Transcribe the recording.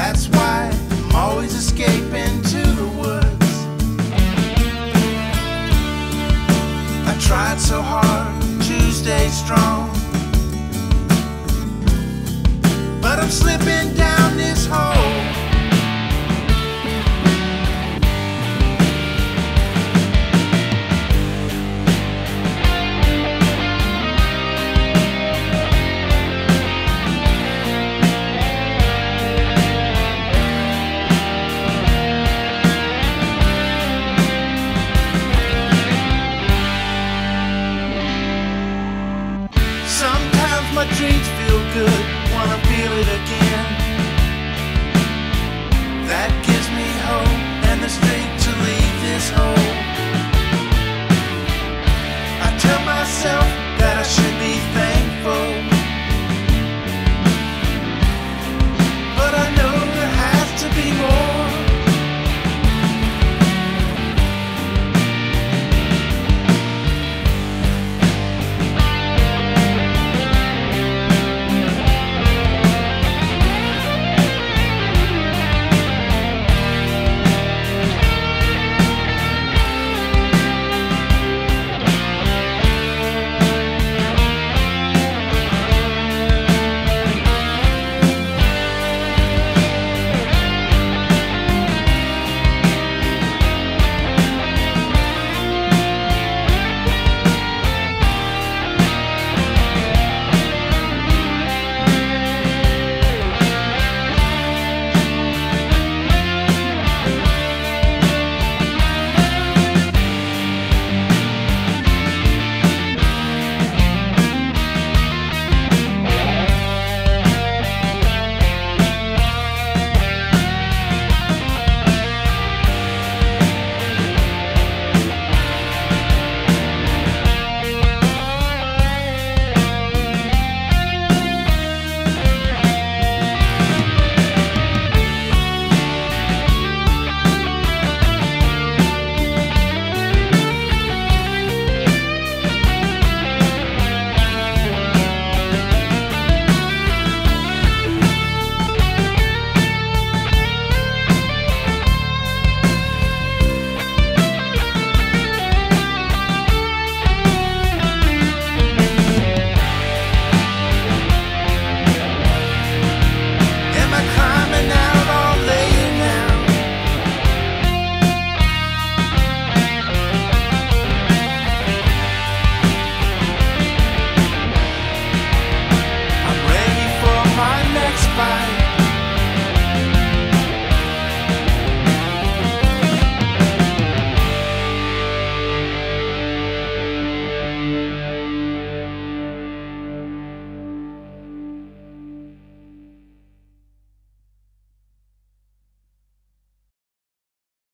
That's why I'm always escaping to the woods. I tried so hard to stay strong, but I'm slipping down.